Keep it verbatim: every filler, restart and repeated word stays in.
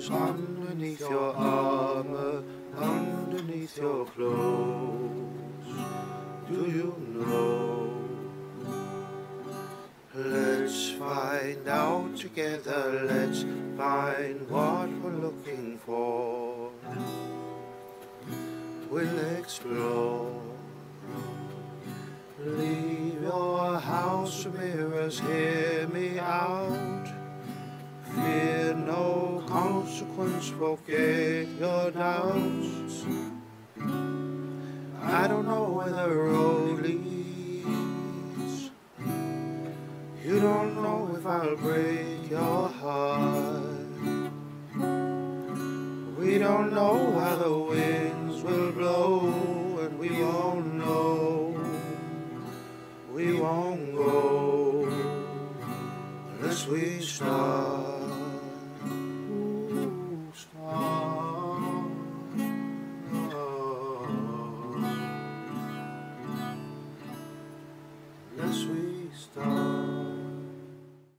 clothes, underneath your armor, underneath your clothes. Do you know? Let's find out together, let's find what we're looking for. We'll explore. Leave your house, mirrors, hear me out. Fear no consequence, forget your doubts. I don't know where the road leads. You don't know if I'll break your heart. We don't know how the winds will blow, and we won't know. We won't go unless we start. Unless we start.